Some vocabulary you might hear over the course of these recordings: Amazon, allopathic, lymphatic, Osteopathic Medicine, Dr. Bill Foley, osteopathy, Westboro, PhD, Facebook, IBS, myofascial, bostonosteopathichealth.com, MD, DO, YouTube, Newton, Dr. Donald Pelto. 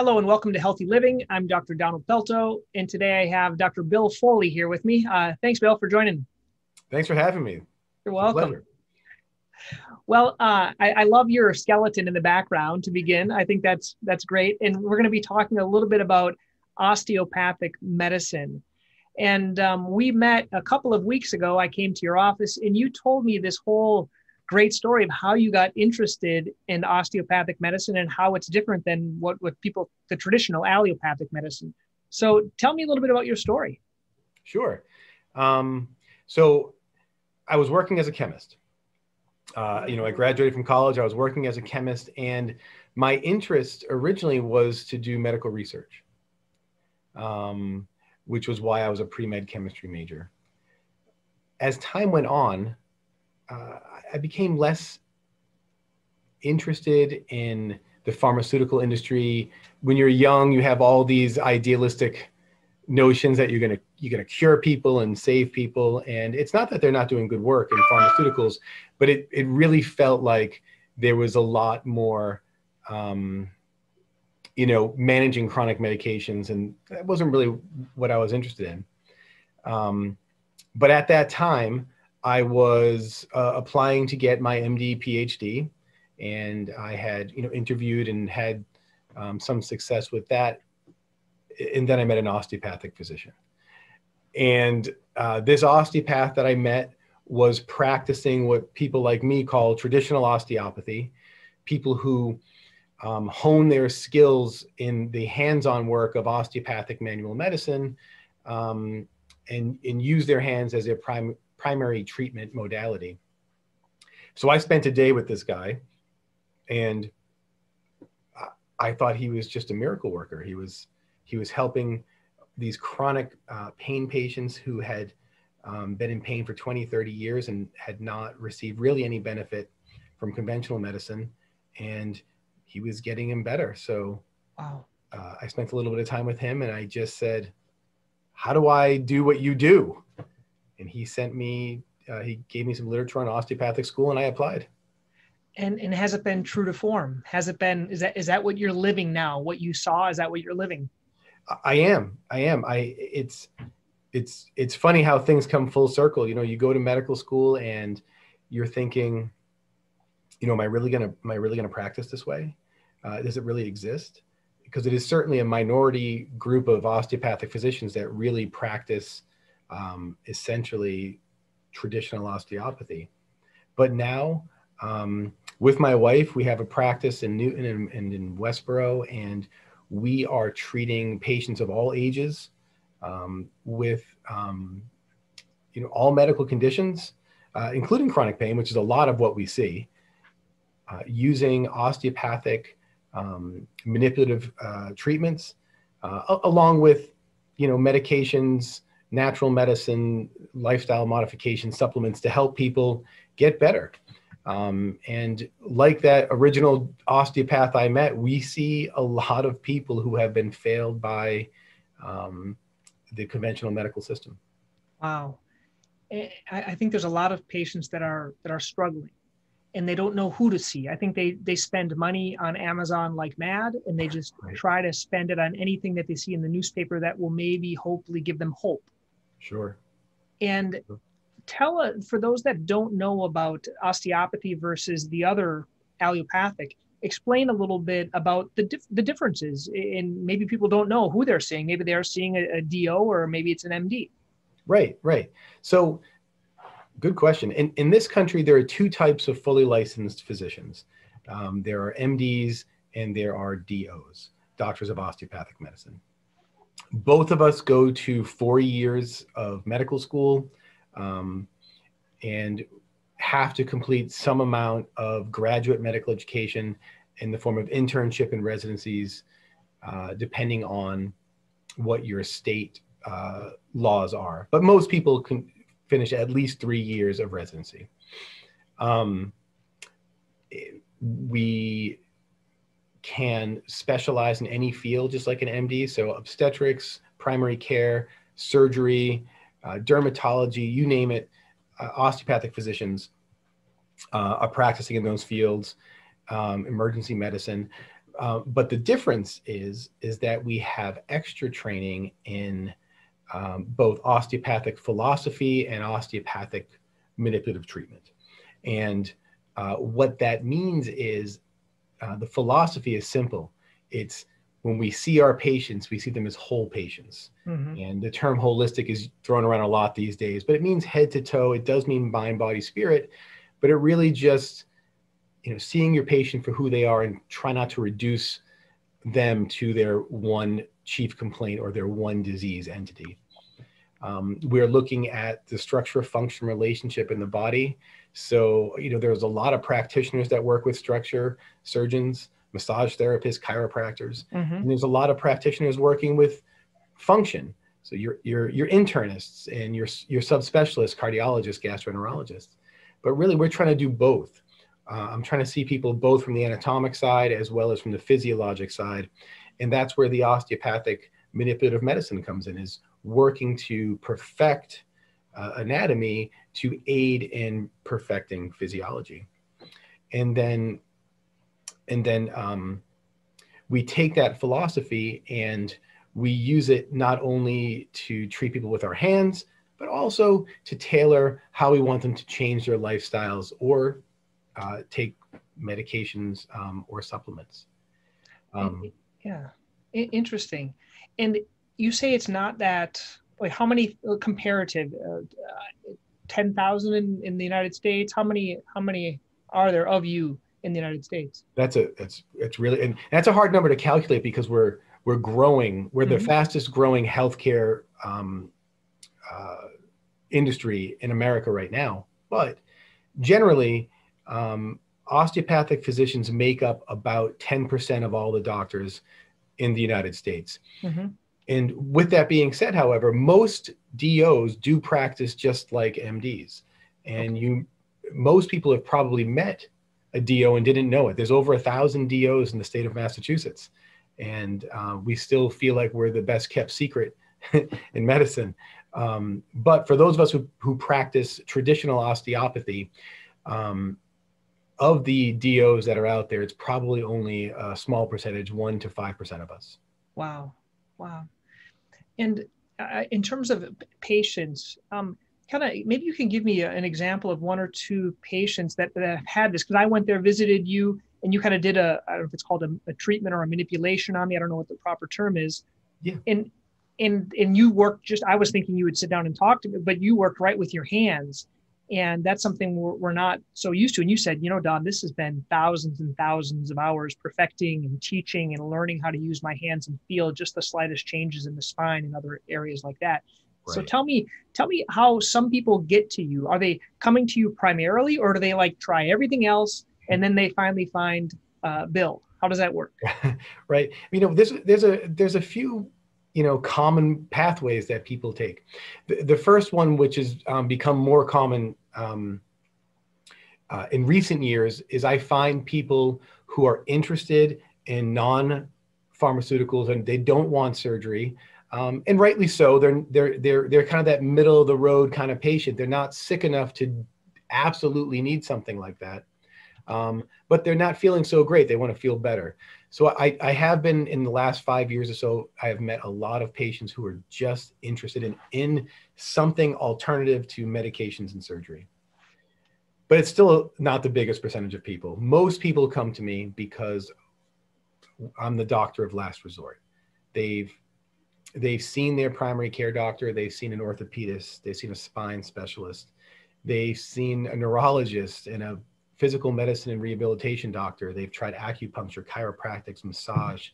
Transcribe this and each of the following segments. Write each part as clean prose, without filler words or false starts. Hello and welcome to Healthy Living. I'm Dr. Donald Pelto, and today I have Dr. Bill Foley here with me. Thanks, Bill, for joining. Thanks for having me. You're welcome. Well, I love your skeleton in the background to begin. I think that's great. And we're going to be talking a little bit about osteopathic medicine. And we met a couple of weeks ago. I came to your office and you told me this whole great story of how you got interested in osteopathic medicine and how it's different than the traditional allopathic medicine. So tell me a little bit about your story. Sure. So I was working as a chemist. I graduated from college. I was working as a chemist, and my interest originally was to do medical research, which was why I was a pre-med chemistry major. As time went on, I became less interested in the pharmaceutical industry. When you're young, you have all these idealistic notions that you're gonna cure people and save people. And it's not that they're not doing good work in pharmaceuticals, but it really felt like there was a lot more, managing chronic medications. And that wasn't really what I was interested in. But at that time, I was applying to get my MD, PhD, and I had interviewed and had some success with that. And then I met an osteopathic physician. And this osteopath that I met was practicing what people like me call traditional osteopathy, people who hone their skills in the hands-on work of osteopathic manual medicine and use their hands as their primary treatment modality. So I spent a day with this guy, and I thought he was just a miracle worker. He was helping these chronic pain patients who had been in pain for 20, 30 years and had not received really any benefit from conventional medicine, and he was getting them better. So wow. I spent a little bit of time with him, and I just said, "How do I do what you do?" And he sent me, he gave me some literature on osteopathic school, and I applied. And has it been true to form? Has it been, is that what you're living now? What you saw, is that what you're living? I am. It's funny how things come full circle. You go to medical school and you're thinking, am I really gonna practice this way? Does it really exist? Because it is certainly a minority group of osteopathic physicians that really practice essentially traditional osteopathy. But now with my wife, we have a practice in Newton and in Westboro, and we are treating patients of all ages with all medical conditions, including chronic pain, which is a lot of what we see, using osteopathic manipulative treatments along with medications, natural medicine, lifestyle modification, supplements to help people get better. And like that original osteopath I met, we see a lot of people who have been failed by the conventional medical system. Wow. I think there's a lot of patients that are struggling and they don't know who to see. I think they spend money on Amazon like mad, and they just try to spend it on anything that they see in the newspaper that will maybe hopefully give them hope. Sure. And for those that don't know about osteopathy versus the other allopathic, explain a little bit about the differences. And maybe people don't know who they're seeing. Maybe they're seeing a DO, or maybe it's an MD. Right. So good question. In this country, there are two types of fully licensed physicians. There are MDs and there are DOs, doctors of osteopathic medicine. Both of us go to 4 years of medical school, and have to complete some amount of graduate medical education in the form of internship and residencies, depending on what your state laws are. But most people can finish at least 3 years of residency. We can specialize in any field, just like an MD. So obstetrics, primary care, surgery, dermatology, you name it, osteopathic physicians are practicing in those fields, emergency medicine. But the difference is that we have extra training in both osteopathic philosophy and osteopathic manipulative treatment. And what that means is the philosophy is simple. It's when we see our patients, we see them as whole patients. Mm-hmm. And the term holistic is thrown around a lot these days, but it means head to toe. It does mean mind, body, spirit, but it really just, you know, seeing your patient for who they are and try not to reduce them to their one chief complaint or their one disease entity. We're looking at the structure-function relationship in the body. So, you know, there's a lot of practitioners that work with structure, surgeons, massage therapists, chiropractors, mm-hmm. and there's a lot of practitioners working with function. So your internists and your subspecialists, cardiologists, gastroenterologists. But really, we're trying to do both. I'm trying to see people both from the anatomic side as well as from the physiologic side. And that's where the osteopathic manipulative medicine comes in, is working to perfect anatomy to aid in perfecting physiology. And then we take that philosophy and we use it not only to treat people with our hands, but also to tailor how we want them to change their lifestyles or take medications or supplements. Yeah, interesting. And you say it's not that, like how many comparative, 10,000 in the United States? How many are there of you in the United States? That's really, and that's a hard number to calculate because we're growing. We're mm-hmm. the fastest growing healthcare industry in America right now. But generally, osteopathic physicians make up about 10% of all the doctors in the United States. Mm-hmm. And with that being said, however, most DOs do practice just like MDs. And okay. Most people have probably met a DO and didn't know it. There's over 1,000 DOs in the state of Massachusetts. And we still feel like we're the best kept secret in medicine. But for those of us who practice traditional osteopathy, of the DOs that are out there, it's probably only a small percentage, 1 to 5% of us. Wow. Wow. And in terms of patients, maybe you can give me an example of one or two patients that have had this, because I went there, visited you, and you kind of did I don't know if it's called a treatment or a manipulation on me. I don't know what the proper term is. Yeah. And you worked I was thinking you would sit down and talk to me, but you worked right with your hands. And that's something we're not so used to. And you said, you know, Don, this has been thousands and thousands of hours perfecting and teaching and learning how to use my hands and feel just the slightest changes in the spine and other areas like that. Right. So tell me how some people get to you. Are they coming to you primarily, or do they like try everything else and then they finally find Bill? How does that work? Right. You know, there's a few, you know, common pathways that people take. The first one, which has become more common in recent years, is I find people who are interested in non-pharmaceuticals and they don't want surgery. And rightly so. They're kind of that middle of the road kind of patient. They're not sick enough to absolutely need something like that, but they're not feeling so great. They want to feel better. So I have been, in the last 5 years or so, I have met a lot of patients who are just interested in something alternative to medications and surgery. But it's still not the biggest percentage of people. Most people come to me because I'm the doctor of last resort. They've seen their primary care doctor, they've seen an orthopedist, they've seen a spine specialist, they've seen a neurologist and a physical medicine and rehabilitation doctor, they've tried acupuncture, chiropractics, massage,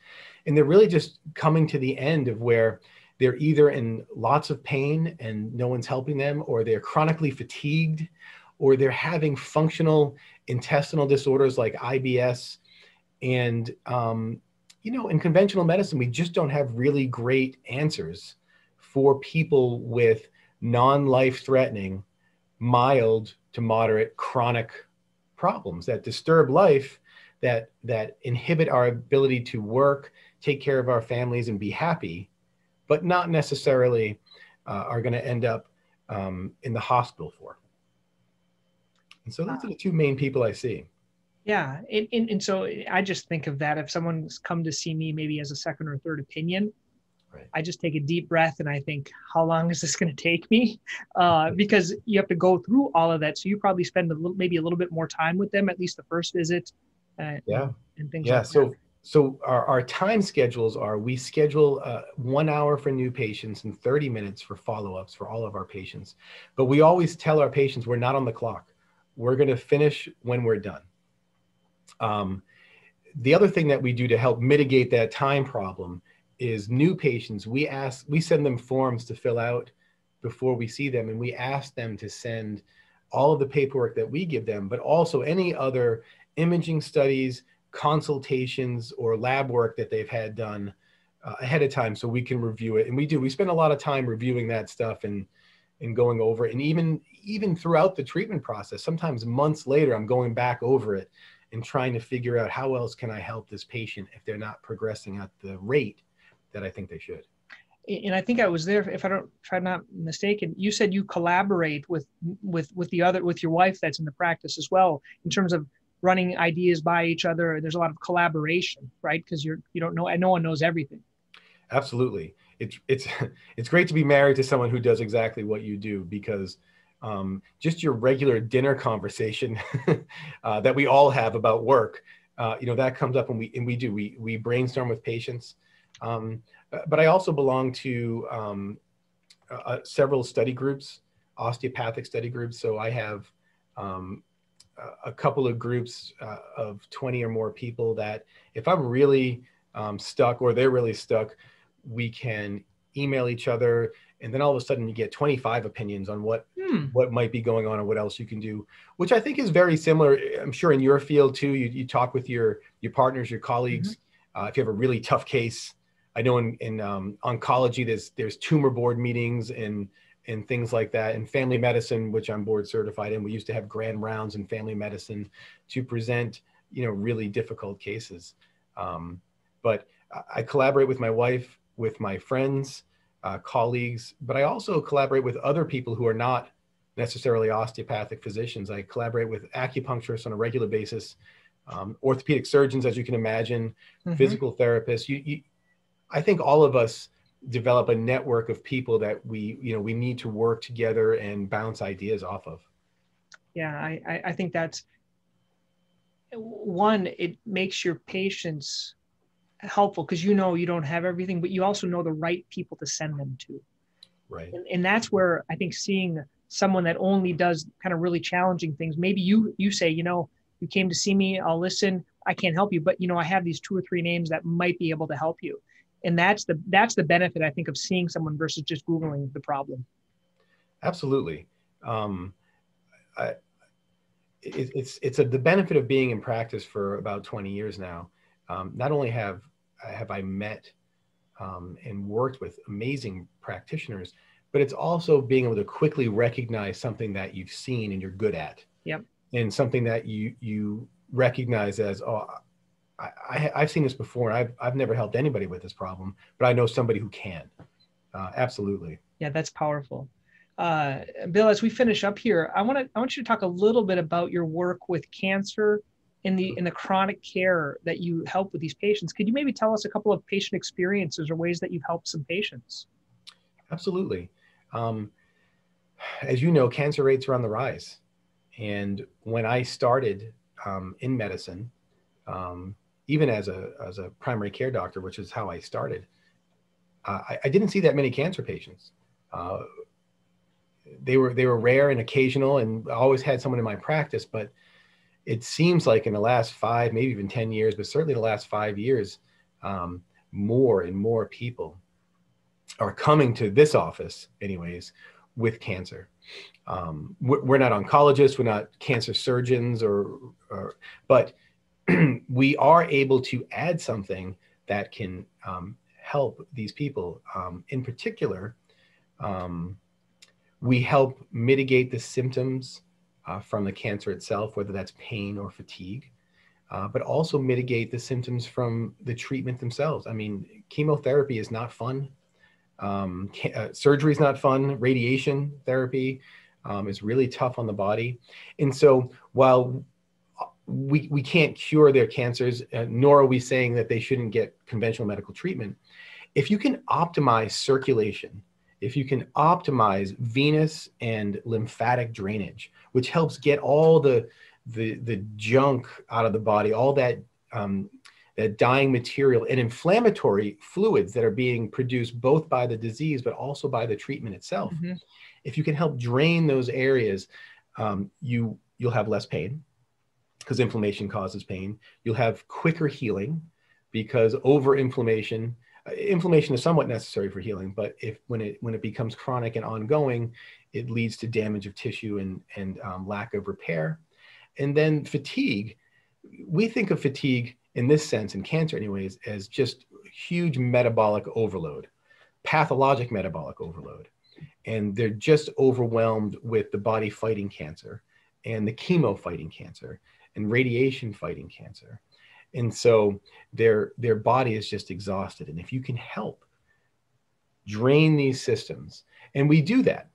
and they're really just coming to the end of where they're either in lots of pain and no one's helping them, or they're chronically fatigued, or they're having functional intestinal disorders like IBS, and you know, in conventional medicine, we just don't have really great answers for people with non-life-threatening, mild to moderate chronic problems that disturb life, that inhibit our ability to work, take care of our families, and be happy, but not necessarily are going to end up in the hospital for. And so those are the two main people I see. Yeah. And so I just think of that. If someone's come to see me maybe as a second or third opinion, right, I just take a deep breath and I think, how long is this going to take me? Because you have to go through all of that. So you probably spend maybe a little bit more time with them, at least the first visit. And things like that. So our time schedules are, we schedule 1 hour for new patients and 30 minutes for follow-ups for all of our patients. But we always tell our patients, we're not on the clock. We're going to finish when we're done. The other thing that we do to help mitigate that time problem is new patients, we send them forms to fill out before we see them, and we ask them to send all of the paperwork that we give them, but also any other imaging studies, consultations, or lab work that they've had done ahead of time, so we can review it. And we spend a lot of time reviewing that stuff and going over it. And even throughout the treatment process, sometimes months later, I'm going back over it and trying to figure out how else can I help this patient if they're not progressing at the rate that I think they should. And I think I was there, if I'm not mistaken, you said you collaborate with your wife that's in the practice as well, in terms of running ideas by each other. And there's a lot of collaboration, right? Because you don't know, and no one knows everything. Absolutely. It's great to be married to someone who does exactly what you do, because just your regular dinner conversation that we all have about work, that comes up, and we brainstorm with patients. But I also belong to several study groups, osteopathic study groups. So I have a couple of groups of 20 or more people that, if I'm really stuck or they're really stuck, we can email each other. And then all of a sudden you get 25 opinions on what might be going on or what else you can do, which I think is very similar. I'm sure in your field too, you talk with your partners, your colleagues, if you have a really tough case. I know in oncology, there's tumor board meetings and things like that. In family medicine, which I'm board certified in, we used to have grand rounds in family medicine to present, really difficult cases. But I collaborate with my wife, with my friends, colleagues, but I also collaborate with other people who are not necessarily osteopathic physicians. I collaborate with acupuncturists on a regular basis, orthopedic surgeons, as you can imagine, physical therapists. I think all of us develop a network of people that we need to work together and bounce ideas off of. Yeah, I think that's one. It makes your patients helpful, because you don't have everything, but you also know the right people to send them to. Right. And that's where I think seeing someone that only does kind of really challenging things, maybe you say, you came to see me, I'll listen, I can't help you, but I have these two or three names that might be able to help you. And that's the benefit, I think, of seeing someone versus just Googling the problem. Absolutely. The benefit of being in practice for about 20 years now. Not only have I met and worked with amazing practitioners, but it's also being able to quickly recognize something that you've seen and you're good at. Yep. And something that you recognize as, oh, I've seen this before, and I've never helped anybody with this problem, but I know somebody who can. Absolutely. Yeah, that's powerful. Bill, as we finish up here, I want you to talk a little bit about your work with cancer, in the chronic care that you help with these patients. Could you maybe tell us a couple of patient experiences or ways that you've helped some patients? Absolutely. As you know, cancer rates are on the rise. And when I started in medicine, even as a primary care doctor, which is how I started, I didn't see that many cancer patients. They were rare and occasional, and I always had someone in my practice, but it seems like in the last 5, maybe even 10 years, but certainly the last 5 years, more and more people are coming to this office anyways with cancer. We're not oncologists, we're not cancer surgeons, but we are able to add something that can help these people. In particular, we help mitigate the symptoms from the cancer itself, whether that's pain or fatigue, but also mitigate the symptoms from the treatment themselves. I mean, chemotherapy is not fun. Surgery is not fun. Radiation therapy is really tough on the body. And so while we can't cure their cancers, nor are we saying that they shouldn't get conventional medical treatment. If you can optimize circulation, if you can optimize venous and lymphatic drainage, which helps get all the junk out of the body, all that that dying material and inflammatory fluids that are being produced both by the disease but also by the treatment itself. Mm-hmm. If you can help drain those areas, you'll have less pain, because inflammation causes pain. You'll have quicker healing, because inflammation is somewhat necessary for healing, but when it becomes chronic and ongoing, it leads to damage of tissue and lack of repair. And then fatigue. We think of fatigue in this sense, in cancer anyways, as just huge metabolic overload, pathologic metabolic overload. And they're just overwhelmed with the body fighting cancer and the chemo fighting cancer and radiation fighting cancer. And so their body is just exhausted. And if you can help drain these systems, and we do that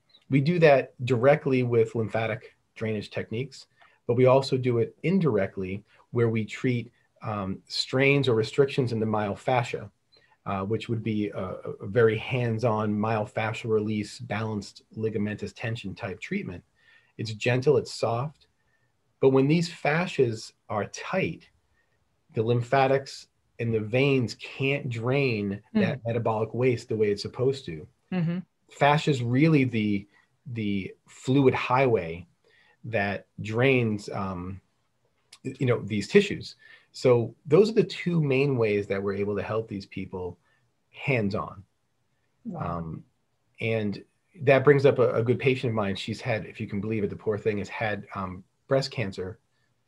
directly with lymphatic drainage techniques, but we also do it indirectly where we treat strains or restrictions in the myofascia, which would be a very hands-on myofascial release, balanced ligamentous tension type treatment. It's gentle, it's soft, but when these fascias are tight, the lymphatics and the veins can't drain that metabolic waste the way it's supposed to. Mm-hmm. Fascia is really the fluid highway that drains, these tissues. So those are the two main ways that we're able to help these people hands-on. Wow. And that brings up a good patient of mine. She's had, if you can believe it, the poor thing has had breast cancer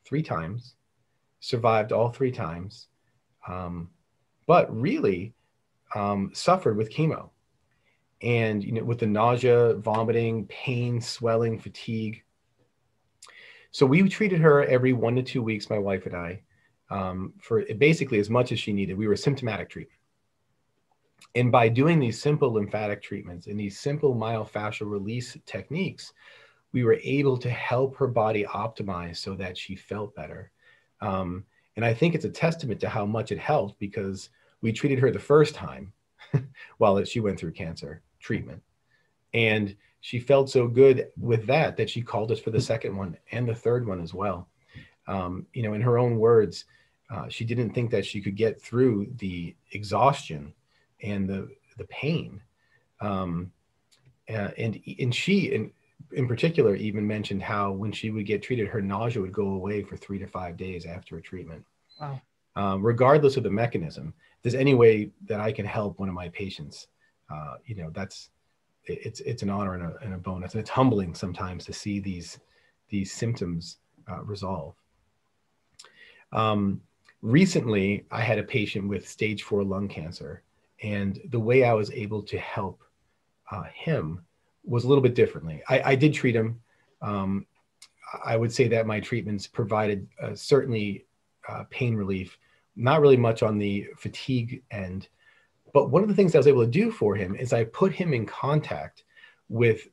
3 times. Survived all 3 times, but really suffered with chemo. And with the nausea, vomiting, pain, swelling, fatigue. So we treated her every 1 to 2 weeks, my wife and I, for basically as much as she needed. We were symptomatic treatment. And by doing these simple lymphatic treatments and these simple myofascial release techniques, we were able to help her body optimize so that she felt better. And I think it's a testament to how much it helped, because we treated her the first time while she went through cancer treatment. And she felt so good with that she called us for the second one and the third one as well. In her own words, she didn't think that she could get through the exhaustion and the pain. And she, in particular, even mentioned how when she would get treated, her nausea would go away for 3 to 5 days after a treatment. Wow. Regardless of the mechanism, if there's any way that I can help one of my patients, it's an honor and a bonus. And it's humbling sometimes to see these symptoms resolve. Recently, I had a patient with stage 4 lung cancer, and the way I was able to help him was a little bit differently. I did treat him. I would say that my treatments provided certainly pain relief, not really much on the fatigue end. But one of the things I was able to do for him is I put him in contact with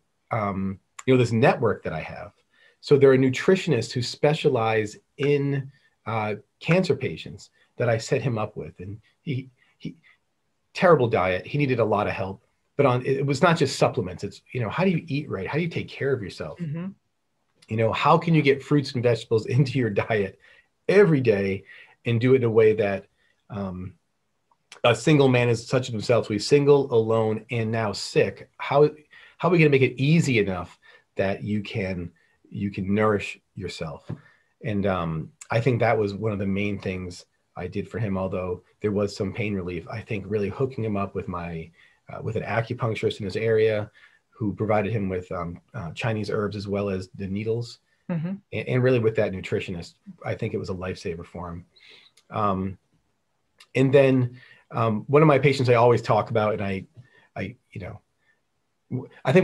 this network that I have. So there are nutritionists who specialize in cancer patients that I set him up with. And he terrible diet. He needed a lot of help. But it was not just supplements. It's, how do you eat right? How do you take care of yourself? Mm-hmm. How can you get fruits and vegetables into your diet every day and do it in a way that a single man is such as himself, so he's single, alone, and now sick. How are we going to make it easy enough that you can nourish yourself? And I think that was one of the main things I did for him, although there was some pain relief. I think really hooking him up with an acupuncturist in his area who provided him with Chinese herbs as well as the needles. Mm-hmm. And really with that nutritionist, I think it was a lifesaver for him. And then one of my patients I always talk about, and I think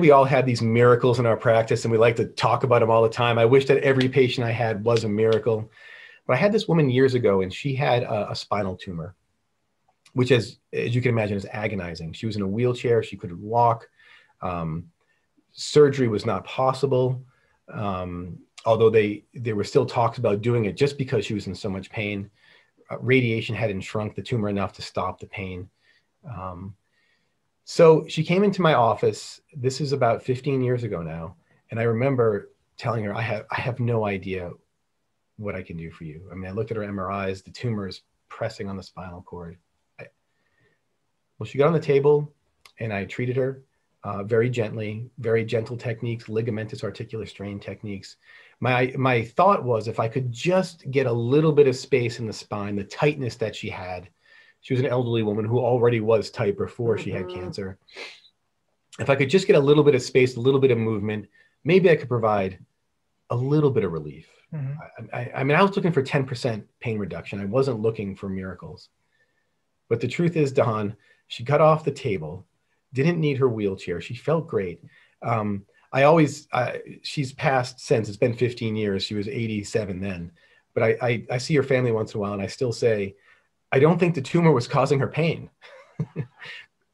we all have these miracles in our practice and we like to talk about them all the time. I wish that every patient I had was a miracle, but I had this woman years ago and she had a spinal tumor, which as you can imagine, is agonizing. She was in a wheelchair, she couldn't walk. Surgery was not possible. although they were still talks about doing it just because she was in so much pain. Radiation hadn't shrunk the tumor enough to stop the pain. So she came into my office. This is about 15 years ago now. And I remember telling her, I have no idea what I can do for you. I mean, I looked at her MRIs, the tumor is pressing on the spinal cord. Well, she got on the table and I treated her very gently, very gentle techniques, ligamentous articular strain techniques. My thought was, if I could just get a little bit of space in the spine, the tightness that she had, she was an elderly woman who already was tight before she had cancer. If I could just get a little bit of space, a little bit of movement, maybe I could provide a little bit of relief. I mean, I was looking for 10% pain reduction. I wasn't looking for miracles. But the truth is, Don, she got off the table, didn't need her wheelchair. She felt great. She's passed since, it's been 15 years. She was 87 then, but I see her family once in a while and I still say, I don't think the tumor was causing her pain.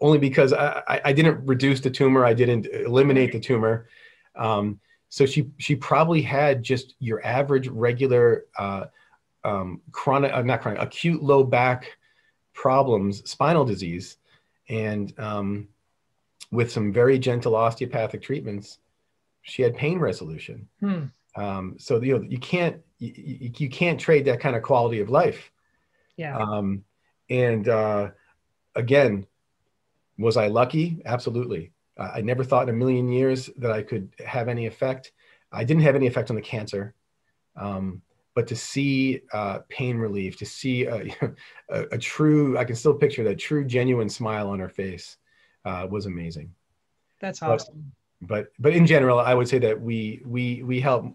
Only because I didn't reduce the tumor. I didn't eliminate the tumor. So she probably had just your average regular acute low back problems, spinal disease. And with some very gentle osteopathic treatments, she had pain resolution. So you can't trade that kind of quality of life. Yeah. Again, was I lucky? Absolutely. I never thought in a million years that I could have any effect. I didn't have any effect on the cancer, but to see pain relief, to see a true, I can still picture that true, genuine smile on her face was amazing. That's awesome. But in general, I would say that we help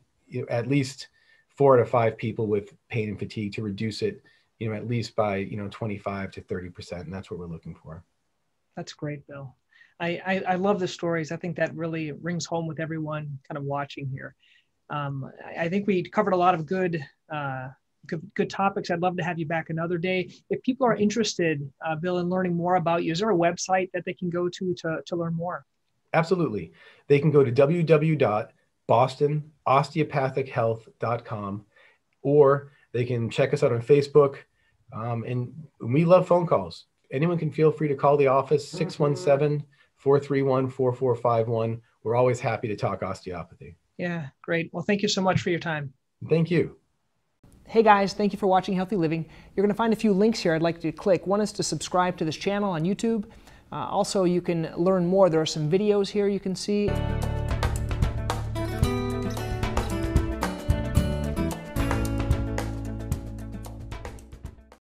at least 4 out of 5 people with pain and fatigue to reduce it, at least by 25 to 30%, and that's what we're looking for. That's great, Bill. I love the stories. I think that really rings home with everyone kind of watching here. I think we covered a lot of good topics. I'd love to have you back another day. If people are interested, Bill, in learning more about you, is there a website that they can go to learn more? Absolutely. They can go to www.bostonosteopathichealth.com, or they can check us out on Facebook. And we love phone calls. Anyone can feel free to call the office, 617- 431-4451. We're always happy to talk osteopathy. Yeah, great. Well, thank you so much for your time. Thank you. Hey guys, thank you for watching Healthy Living. You're going to find a few links here I'd like you to click. One is to subscribe to this channel on YouTube. Also, you can learn more. There are some videos here you can see.